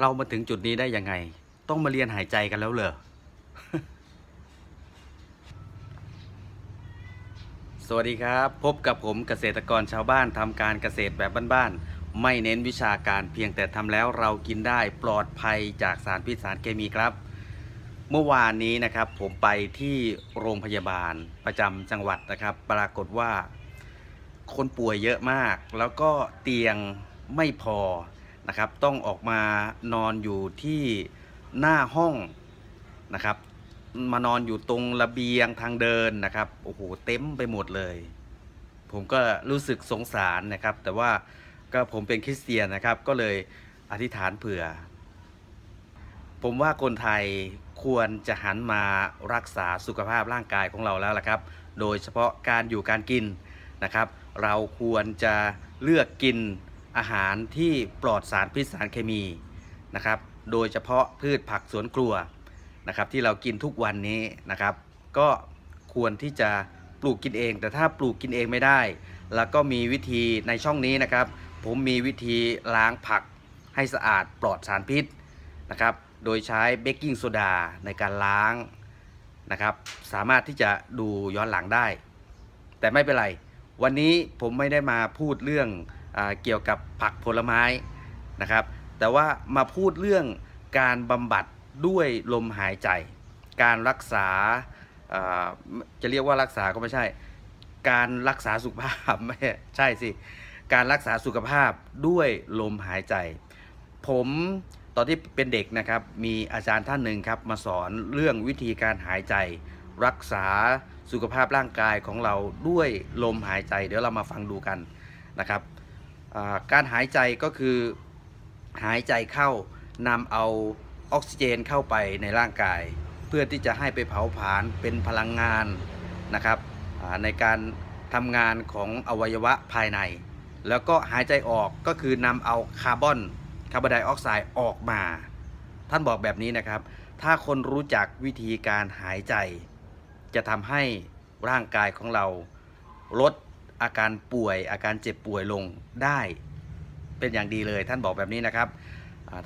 เรามาถึงจุดนี้ได้ยังไงต้องมาเรียนหายใจกันแล้วเหรอ สวัสดีครับพบกับผมเกษตรกรชาวบ้านทำการเกษตรแบบบ้านๆไม่เน้นวิชาการเพียงแต่ทำแล้วเรากินได้ปลอดภัยจากสารพิษสารเคมีครับเมื่อวานนี้นะครับผมไปที่โรงพยาบาลประจำจังหวัดนะครับปรากฏว่าคนป่วยเยอะมากแล้วก็เตียงไม่พอนะครับต้องออกมานอนอยู่ที่หน้าห้องนะครับมานอนอยู่ตรงระเบียงทางเดินนะครับโอ้โหเต็มไปหมดเลยผมก็รู้สึกสงสารนะครับแต่ว่าก็ผมเป็นคริสเตียนนะครับก็เลยอธิษฐานเผื่อผมว่าคนไทยควรจะหันมารักษาสุขภาพร่างกายของเราแล้วล่ะครับโดยเฉพาะการอยู่การกินนะครับเราควรจะเลือกกินอาหารที่ปลอดสารพิษสารเคมีนะครับโดยเฉพาะพืชผักสวนครัวนะครับที่เรากินทุกวันนี้นะครับก็ควรที่จะปลูกกินเองแต่ถ้าปลูกกินเองไม่ได้แล้วก็มีวิธีในช่องนี้นะครับผมมีวิธีล้างผักให้สะอาดปลอดสารพิษนะครับโดยใช้เบกกิ้งโซดาในการล้างนะครับสามารถที่จะดูย้อนหลังได้แต่ไม่เป็นไรวันนี้ผมไม่ได้มาพูดเรื่องเกี่ยวกับผักผลไม้นะครับแต่ว่ามาพูดเรื่องการบำบัดด้วยลมหายใจการรักษาจะเรียกว่ารักษาก็ไม่ใช่การรักษาสุขภาพไม่ใช่สิการรักษาสุขภาพด้วยลมหายใจผมตอนที่เป็นเด็กนะครับมีอาจารย์ท่านหนึ่งครับมาสอนเรื่องวิธีการหายใจรักษาสุขภาพร่างกายของเราด้วยลมหายใจเดี๋ยวเรามาฟังดูกันนะครับการหายใจก็คือหายใจเข้านำเอาออกซิเจนเข้าไปในร่างกายเพื่อที่จะให้ไปเผาผลาญเป็นพลังงานนะครับในการทำงานของอวัยวะภายในแล้วก็หายใจออกก็คือนำเอาคาร์บอนไดออกไซด์ออกมาท่านบอกแบบนี้นะครับถ้าคนรู้จักวิธีการหายใจจะทำให้ร่างกายของเราลดอาการป่วยอาการเจ็บป่วยลงได้เป็นอย่างดีเลยท่านบอกแบบนี้นะครับ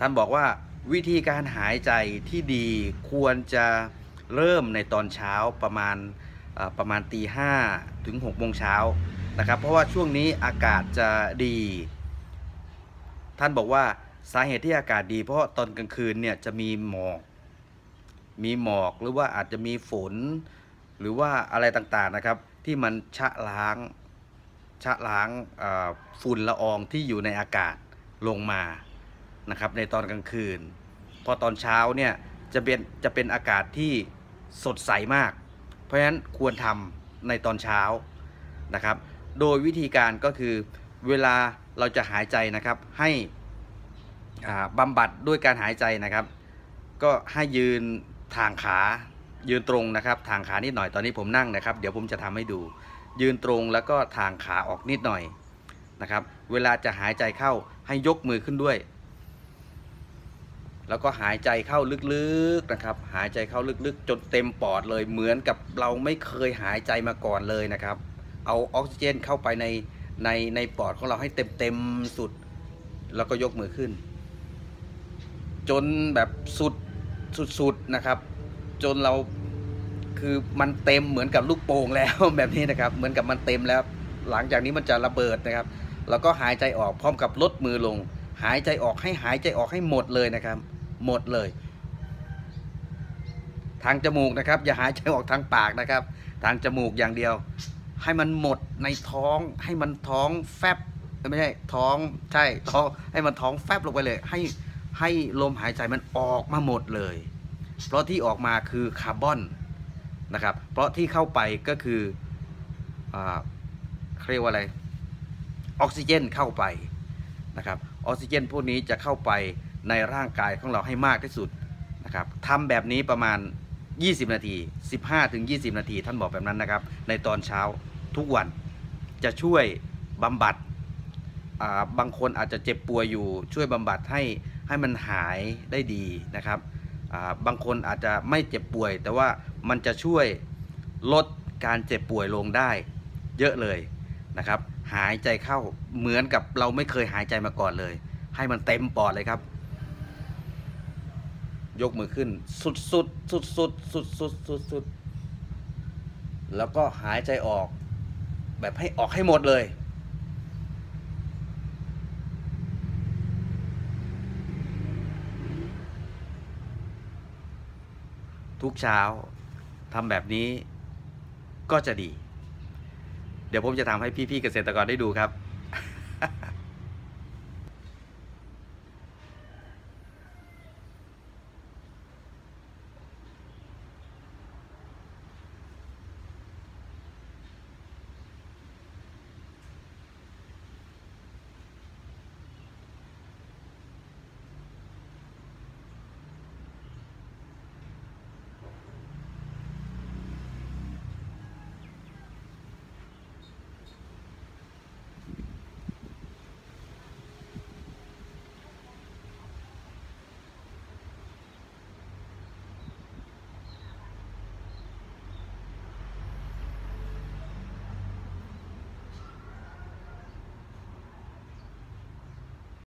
ท่านบอกว่าวิธีการหายใจที่ดีควรจะเริ่มในตอนเช้าประมาณตี 5 ถึง 6 โมงเช้านะครับเพราะว่าช่วงนี้อากาศจะดีท่านบอกว่าสาเหตุที่อากาศดีเพราะตอนกลางคืนเนี่ยจะมีหมอกหรือว่าอาจจะมีฝนหรือว่าอะไรต่างๆนะครับที่มันชะล้างฝุ่นละอองที่อยู่ในอากาศลงมานะครับในตอนกลางคืนพอตอนเช้าเนี่ยจะเป็นอากาศที่สดใสมากเพราะฉะนั้นควรทำในตอนเช้านะครับโดยวิธีการก็คือเวลาเราจะหายใจนะครับให้บำบัดด้วยการหายใจนะครับก็ให้ยืนทางขายืนตรงนะครับทางขานิดหน่อยตอนนี้ผมนั่งนะครับเดี๋ยวผมจะทำให้ดูยืนตรงแล้วก็ทางขาออกนิดหน่อยนะครับเวลาจะหายใจเข้าให้ยกมือขึ้นด้วยแล้วก็หายใจเข้าลึกๆนะครับหายใจเข้าลึกๆจนเต็มปอดเลยเหมือนกับเราไม่เคยหายใจมาก่อนเลยนะครับเอาออกซิเจนเข้าไปในปอดของเราให้เต็มสุดแล้วก็ยกมือขึ้นจนแบบสุดนะครับจนเราคือมันเต็มเหมือนกับลูกโป่งแล้วแบบนี้นะครับเหมือนกับมันเต็มแล้วหลังจากนี้มันจะระเบิดนะครับแล้วก็หายใจออกพร้อมกับลดมือลงหายใจออกให้หมดเลยนะครับหมดเลยทางจมูกนะครับอย่าหายใจออกทางปากนะครับทางจมูกอย่างเดียวให้มันหมดในท้องให้มันท้องแฟบไม่ใช่ท้องให้มันท้องแฟบลงไปเลยให้ลมหายใจมันออกมาหมดเลยเพราะที่ออกมาคือคาร์บอนนะครับเพราะที่เข้าไปก็คือเรียกว่าอะไรออกซิเจนเข้าไปนะครับออกซิเจนพวกนี้จะเข้าไปในร่างกายของเราให้มากที่สุดนะครับทำแบบนี้ประมาณ20 นาที 15-20 นาทีท่านบอกแบบนั้นนะครับในตอนเช้าทุกวันจะช่วยบำบัดบางคนอาจจะเจ็บป่วยอยู่ช่วยบำบัดให้มันหายได้ดีนะครับบางคนอาจจะไม่เจ็บป่วยแต่ว่ามันจะช่วยลดการเจ็บป่วยลงได้เยอะเลยนะครับหายใจเข้าเหมือนกับเราไม่เคยหายใจมาก่อนเลยให้มันเต็มปอดเลยครับ ยกมือขึ้นสุดสุดสุดสุดสุดสุดสุดสุดแล้วก็หายใจออกแบบให้ออกให้หมดเลยทุกเช้าทำแบบนี้ก็จะดีเดี๋ยวผมจะทำให้พี่ๆเกษตรกรได้ดูครับ